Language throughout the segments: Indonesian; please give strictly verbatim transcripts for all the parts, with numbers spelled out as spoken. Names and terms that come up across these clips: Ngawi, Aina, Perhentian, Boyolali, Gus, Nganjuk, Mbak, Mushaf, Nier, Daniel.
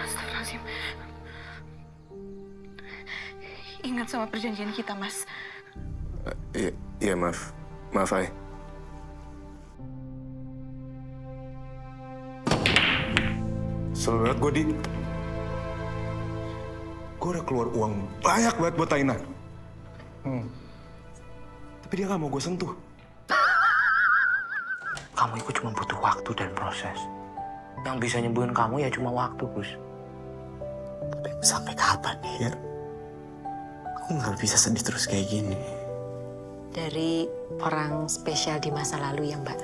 Astagfirullahaladzim. Ingat sama perjanjian kita, Mas. Iya, ya, maaf. Maaf, Ay. Selalu banget gue, Di. Gue udah keluar uang banyak banget buat Aina. Hmm. Tapi dia gak mau gue sentuh. Kamu itu cuma butuh waktu dan proses. Yang bisa nyembuhin kamu ya cuma waktu, Gus. Tapi sampai kapan, Nier? Aku nggak bisa sedih terus kayak gini. Dari orang spesial di masa lalu ya, Mbak.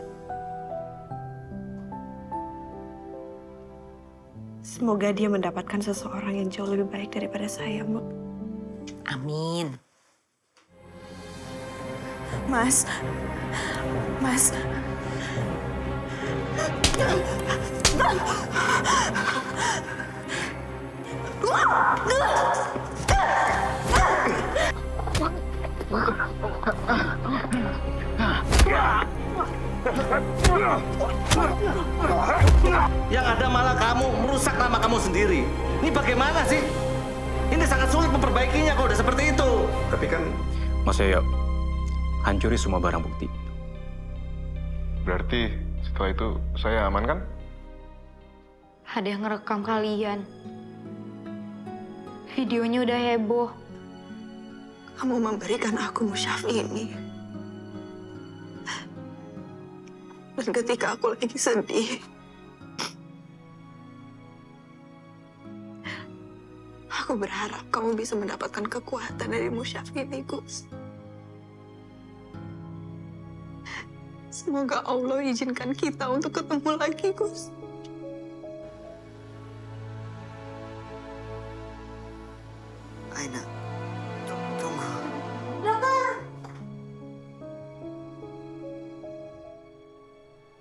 Semoga dia mendapatkan seseorang yang jauh lebih baik daripada saya, Mbak. Amin. Mas. Mas. Yang ada malah kamu merusak nama kamu sendiri. Ini bagaimana sih? Ini sangat sulit memperbaikinya kalau udah seperti itu. Tapi kan Mas Yoyo hancuri semua barang bukti. Berarti setelah itu, saya aman kan? Ada yang ngerekam kalian. Videonya udah heboh. Kamu memberikan aku Mushaf ini. Dan ketika aku lagi sedih, aku berharap kamu bisa mendapatkan kekuatan dari Mushaf ini, Gus. Semoga Allah izinkan kita untuk ketemu lagi, Gus. Aina.